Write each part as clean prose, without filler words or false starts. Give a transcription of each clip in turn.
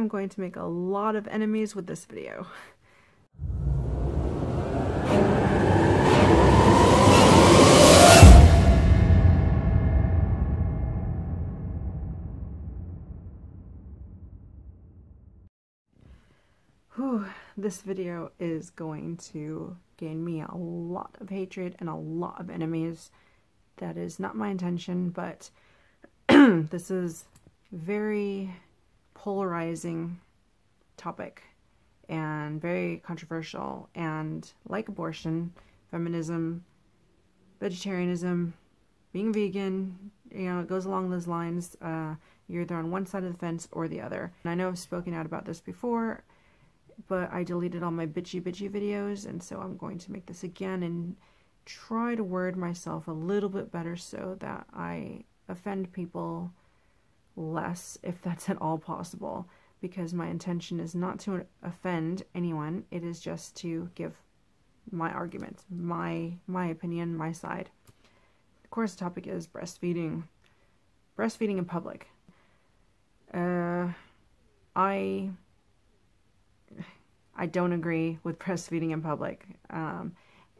I'm going to make a lot of enemies with this video. Whew, this video is going to gain me a lot of hatred and a lot of enemies. That is not my intention, but this is very polarizing topic and very controversial, and like abortion, feminism, vegetarianism, being vegan, you know, it goes along those lines. You're either on one side of the fence or the other. And I know I've spoken out about this before, but I deleted all my bitchy videos, and so I'm going to make this again and try to word myself a little bit better so that I offend people less, if that's at all possible, because my intention is not to offend anyone. It is just to give my arguments, my opinion, my side. Of course, the topic is breastfeeding in public. I don't agree with breastfeeding in public.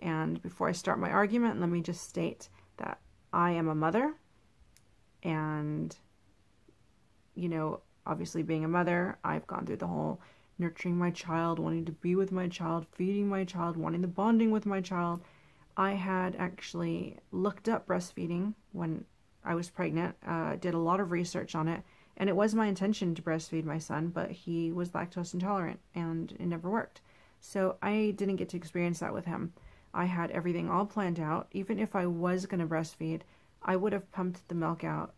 And before I start my argument, let me just state that I am a mother, and, you know, obviously being a mother, I've gone through the whole nurturing my child, wanting to be with my child, feeding my child, wanting the bonding with my child. I had actually looked up breastfeeding when I was pregnant, did a lot of research on it, and it was my intention to breastfeed my son, but he was lactose intolerant and it never worked. So I didn't get to experience that with him. I had everything all planned out. Even if I was going to breastfeed, I would have pumped the milk out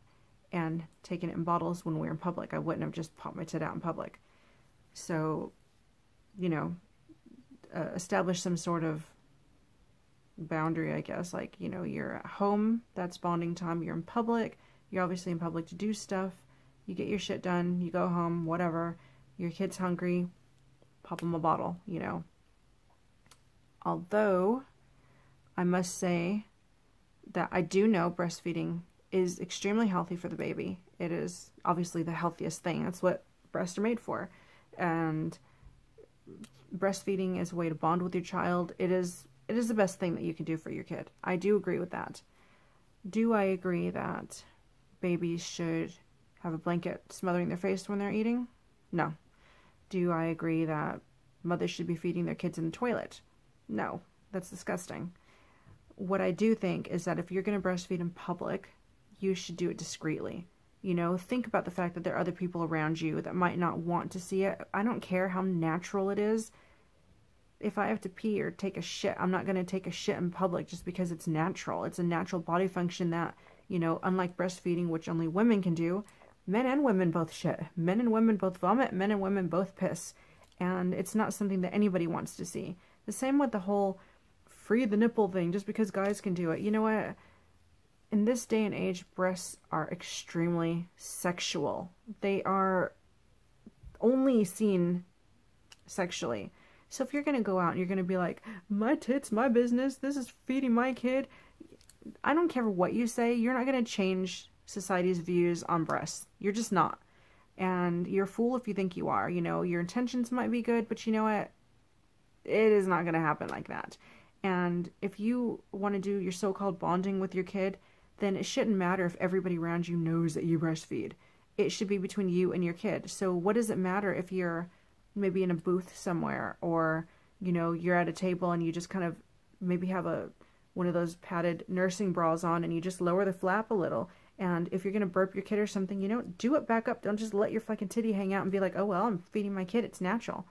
and taken it in bottles when we were in public. I wouldn't have just popped my tit out in public. So, you know, establish some sort of boundary, I guess. Like, you know, you're at home, that's bonding time. You're in public, you're obviously in public to do stuff. You get your shit done, you go home, whatever. Your kid's hungry, pop them a bottle, you know. Although, I must say that I do know breastfeeding is extremely healthy for the baby. It is obviously the healthiest thing. That's what breasts are made for. And breastfeeding is a way to bond with your child. It is the best thing that you can do for your kid. I do agree with that. Do I agree that babies should have a blanket smothering their face when they're eating? No. Do I agree that mothers should be feeding their kids in the toilet? No. That's disgusting. What I do think is that if you're going to breastfeed in public, you should do it discreetly. You know, think about the fact that there are other people around you that might not want to see it. I don't care how natural it is. If I have to pee or take a shit, I'm not going to take a shit in public just because it's natural. It's a natural body function that, you know, unlike breastfeeding, which only women can do, men and women both shit. Men and women both vomit. Men and women both piss. And it's not something that anybody wants to see. The same with the whole free the nipple thing, just because guys can do it. You know what? In this day and age, breasts are extremely sexual. They are only seen sexually. So if you're going to go out and you're going to be like, my tits, my business, this is feeding my kid, I don't care what you say. You're not going to change society's views on breasts. You're just not. And you're a fool if you think you are. You know, your intentions might be good, but you know what? It is not going to happen like that. And if you want to do your so-called bonding with your kid, then it shouldn't matter if everybody around you knows that you breastfeed. It should be between you and your kid. So what does it matter if you're maybe in a booth somewhere, or, you know, you're at a table and you just kind of maybe have one of those padded nursing bras on and you just lower the flap a little. And if you're going to burp your kid or something, you know, do it back up. Don't just let your fucking titty hang out and be like, oh, well, I'm feeding my kid. It's natural.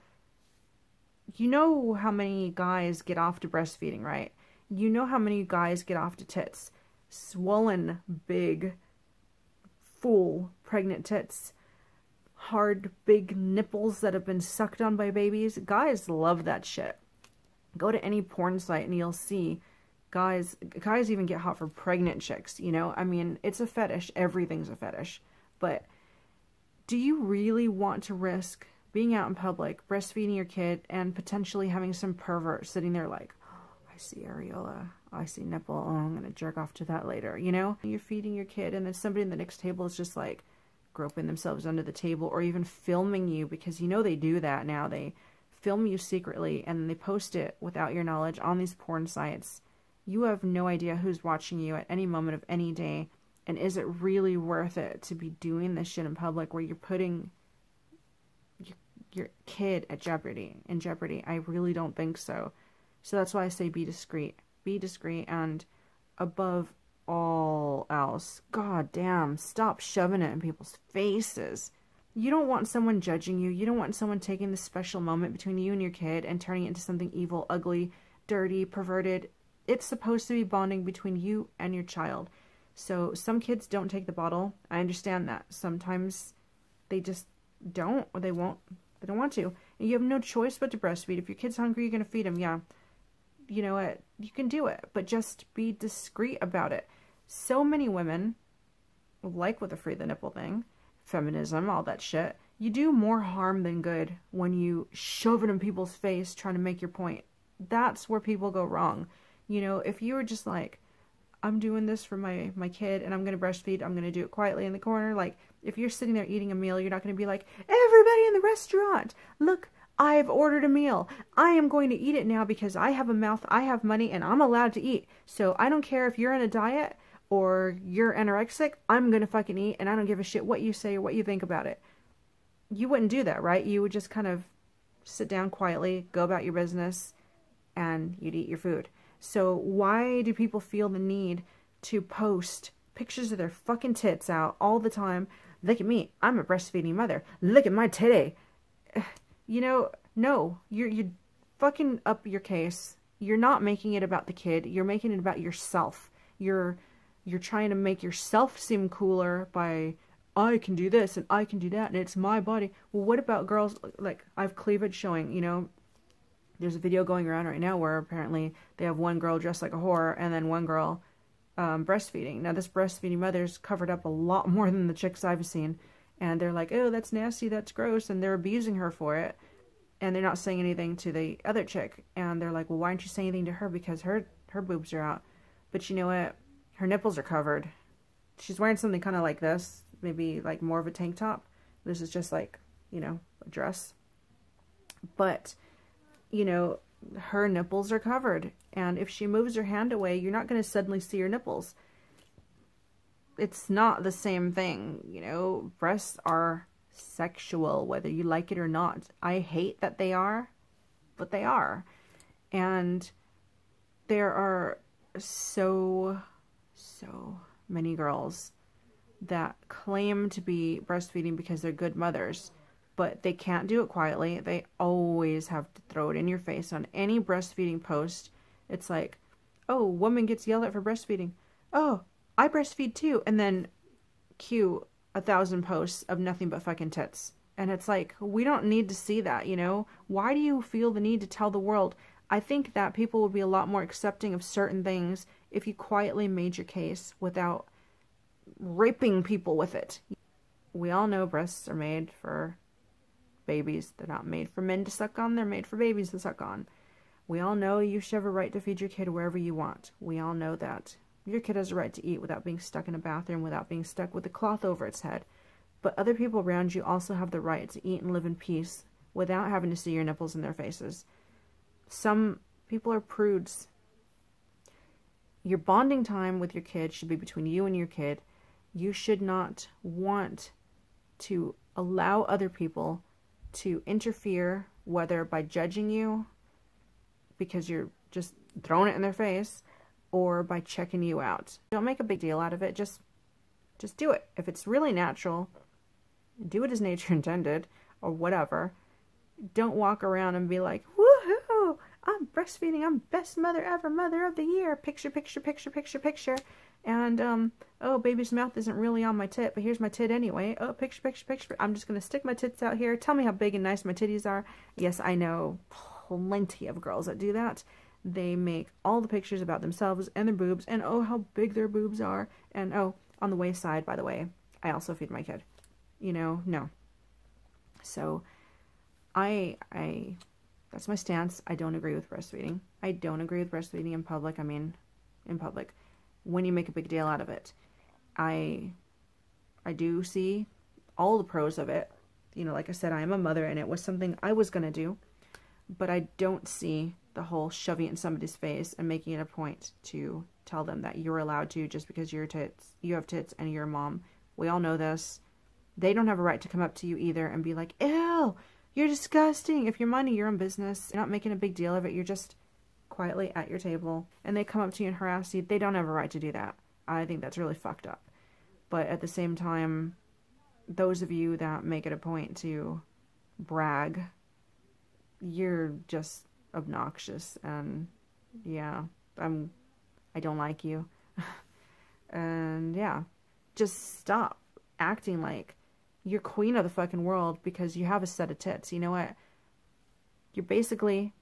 You know how many guys get off to breastfeeding, right? You know how many guys get off to tits. Swollen, big, full, pregnant tits. Hard, big nipples that have been sucked on by babies. Guys love that shit. Go to any porn site and you'll see guys even get hot for pregnant chicks, you know? I mean, it's a fetish. Everything's a fetish. But do you really want to risk being out in public, breastfeeding your kid, and potentially having some pervert sitting there like, oh, I see areola, I see nipple, oh, I'm going to jerk off to that later, you know? You're feeding your kid, and then somebody in the next table is just like, groping themselves under the table, or even filming you, because you know they do that now. They film you secretly and they post it without your knowledge on these porn sites. You have no idea who's watching you at any moment of any day. And is it really worth it to be doing this shit in public where you're putting your kid at jeopardy? I really don't think so. So that's why I say be discreet. Be discreet, and above all else, god damn, stop shoving it in people's faces. You don't want someone judging you. You don't want someone taking this special moment between you and your kid and turning it into something evil, ugly, dirty, perverted. It's supposed to be bonding between you and your child. So some kids don't take the bottle. I understand that. Sometimes they just don't, or they won't. They don't want to. And you have no choice but to breastfeed. If your kid's hungry, you're going to feed him. Yeah. You know what? You can do it, but just be discreet about it. So many women, like with the free the nipple thing, feminism, all that shit, you do more harm than good when you shove it in people's face trying to make your point. That's where people go wrong. You know, if you were just like, I'm doing this for my kid and I'm going to breastfeed, I'm going to do it quietly in the corner. Like, if you're sitting there eating a meal, you're not going to be like, everybody in the restaurant, look, I've ordered a meal. I am going to eat it now because I have a mouth, I have money, and I'm allowed to eat. So I don't care if you're on a diet or you're anorexic, I'm going to fucking eat, and I don't give a shit what you say or what you think about it. You wouldn't do that, right? You would just kind of sit down quietly, go about your business, and you'd eat your food. So why do people feel the need to post pictures of their fucking tits out all the time? Look at me. I'm a breastfeeding mother. Look at my titty. You know, no. You're fucking up your case. You're not making it about the kid. You're making it about yourself. You're trying to make yourself seem cooler by, I can do this and I can do that and it's my body. Well, what about girls? Like, I have cleavage showing, you know. There's a video going around right now where apparently they have one girl dressed like a whore and then one girl breastfeeding. Now, this breastfeeding mother's covered up a lot more than the chicks I've seen. And they're like, oh, that's nasty, that's gross. And they're abusing her for it. And they're not saying anything to the other chick. And they're like, well, why aren't you saying anything to her? Because her boobs are out. But you know what? Her nipples are covered. She's wearing something kind of like this. Maybe like more of a tank top. This is just like, you know, a dress. But, you know, her nipples are covered. And if she moves her hand away, you're not going to suddenly see her nipples. It's not the same thing, you know. Breasts are sexual, whether you like it or not. I hate that they are, but they are. And there are so many girls that claim to be breastfeeding because they're good mothers, but they can't do it quietly. They always have to throw it in your face on any breastfeeding post. It's like, oh, woman gets yelled at for breastfeeding. Oh, I breastfeed too. And then cue 1,000 posts of nothing but fucking tits. And it's like, we don't need to see that, you know? Why do you feel the need to tell the world? I think that people would be a lot more accepting of certain things if you quietly made your case without raping people with it. We all know breasts are made for babies. They're not made for men to suck on. They're made for babies to suck on. We all know you should have a right to feed your kid wherever you want. We all know that. Your kid has a right to eat without being stuck in a bathroom, without being stuck with a cloth over its head. But other people around you also have the right to eat and live in peace without having to see your nipples in their faces. Some people are prudes. Your bonding time with your kid should be between you and your kid. You should not want to allow other people to interfere, whether by judging you because you're just throwing it in their face, or by checking you out. Don't make a big deal out of it. Just do it. If it's really natural, do it as nature intended, or whatever. Don't walk around and be like, woohoo, I'm breastfeeding, I'm best mother ever, mother of the year, picture, and, oh, baby's mouth isn't really on my tit, but here's my tit anyway. Oh, picture. I'm just going to stick my tits out here. Tell me how big and nice my titties are. Yes, I know plenty of girls that do that. They make all the pictures about themselves and their boobs, and oh, how big their boobs are. And oh, on the wayside, by the way, I also feed my kid. You know, no. So, I that's my stance. I don't agree with breastfeeding. I don't agree with breastfeeding in public. I mean, in public. When you make a big deal out of it. I do see all the pros of it. You know, like I said, I am a mother and it was something I was going to do, but I don't see the whole shoving it in somebody's face and making it a point to tell them that you're allowed to just because you're tits, you have tits and you're a mom. We all know this. They don't have a right to come up to you either and be like, ew, you're disgusting. If you're minding your own business, you're not making a big deal of it. You're just quietly at your table and they come up to you and harass you. They don't have a right to do that. I think that's really fucked up. But at the same time, those of you that make it a point to brag, you're just obnoxious, and yeah, I don't like you. And yeah, just stop acting like you're queen of the fucking world because you have a set of tits. You know what? You're basically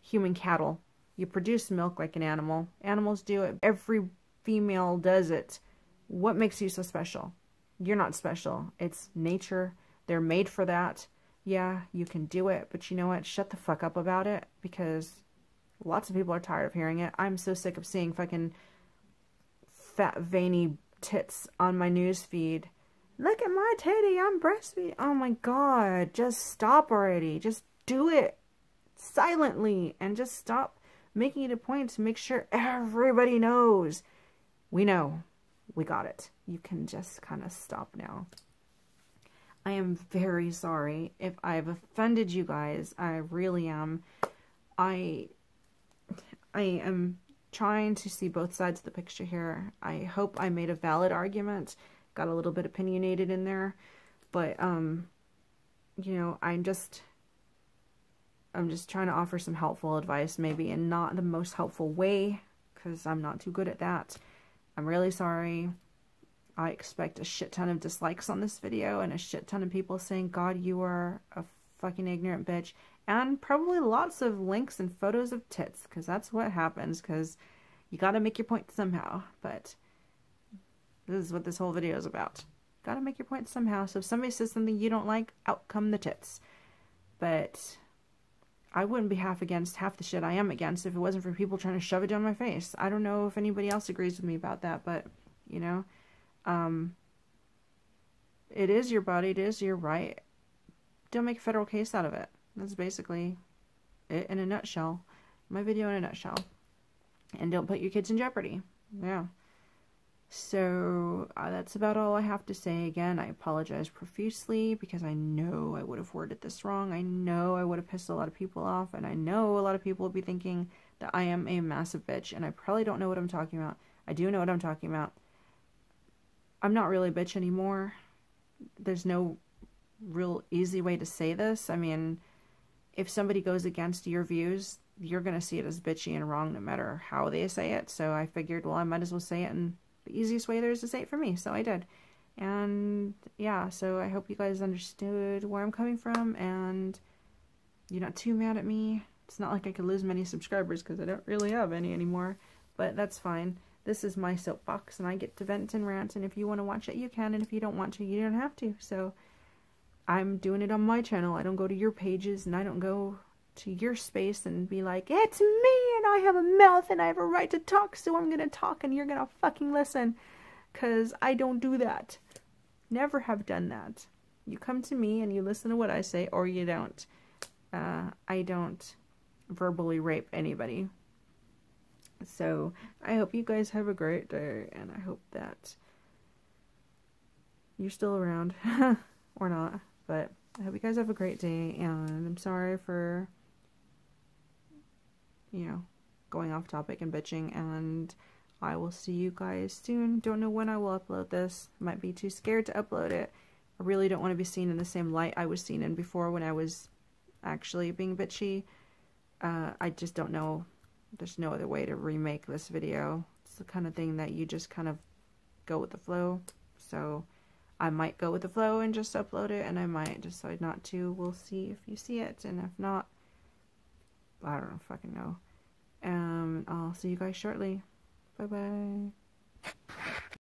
human cattle. You produce milk like an animal. Animals do it. Every female does it. What makes you so special? You're not special. It's nature. They're made for that. Yeah, you can do it, but you know what? Shut the fuck up about it, because lots of people are tired of hearing it. I'm so sick of seeing fucking fat, veiny tits on my news feed. Look at my titty, I'm breastfeeding. Oh my god, just stop already. Just do it silently and just stop making it a point to make sure everybody knows. We know. We got it. You can just kind of stop now. I am very sorry if I've offended you guys. I really am. I am trying to see both sides of the picture here. I hope I made a valid argument. Got a little bit opinionated in there. But, you know, I'm just trying to offer some helpful advice maybe, and not the most helpful way, because I'm not too good at that. I'm really sorry. I expect a shit ton of dislikes on this video and a shit ton of people saying, God, you are a fucking ignorant bitch. And probably lots of links and photos of tits, because that's what happens, because you gotta make your point somehow. But this is what this whole video is about. Gotta make your point somehow. So if somebody says something you don't like, out come the tits. But I wouldn't be half against half the shit I am against if it wasn't for people trying to shove it down my face. I don't know if anybody else agrees with me about that, but, you know, it is your body, it is your right. Don't make a federal case out of it. That's basically it in a nutshell. My video in a nutshell. And don't put your kids in jeopardy. Yeah. So, that's about all I have to say. Again, I apologize profusely because I know I would have worded this wrong. I know I would have pissed a lot of people off, and I know a lot of people will be thinking that I am a massive bitch, and I probably don't know what I'm talking about. I do know what I'm talking about. I'm not really a bitch anymore. There's no real easy way to say this. I mean, if somebody goes against your views, you're going to see it as bitchy and wrong no matter how they say it. So I figured, well, I might as well say it and the easiest way there is to say it for me, so I did. And yeah, so I hope you guys understood where I'm coming from, and you're not too mad at me. It's not like I could lose many subscribers because I don't really have any anymore, but that's fine. This is my soapbox, and I get to vent and rant, and if you want to watch it, you can, and if you don't want to, you don't have to. So I'm doing it on my channel. I don't go to your pages, and I don't go to your space and be like, it's me and I have a mouth and I have a right to talk, so I'm gonna talk and you're gonna fucking listen, because I don't do that. Never have done that. You come to me and you listen to what I say, or you don't. I don't verbally rape anybody. So I hope you guys have a great day, and I hope that you're still around or not, but I hope you guys have a great day, and I'm sorry for, you know, going off topic and bitching, and I will see you guys soon. Don't know when I will upload this. Might be too scared to upload it. I really don't want to be seen in the same light I was seen in before when I was actually being bitchy. I just don't know. There's no other way to remake this video. It's the kind of thing that you just kind of go with the flow. So I might go with the flow and just upload it, and I might decide not to. We'll see if you see it, and if not, I don't fucking know. I'll see you guys shortly. Bye-bye.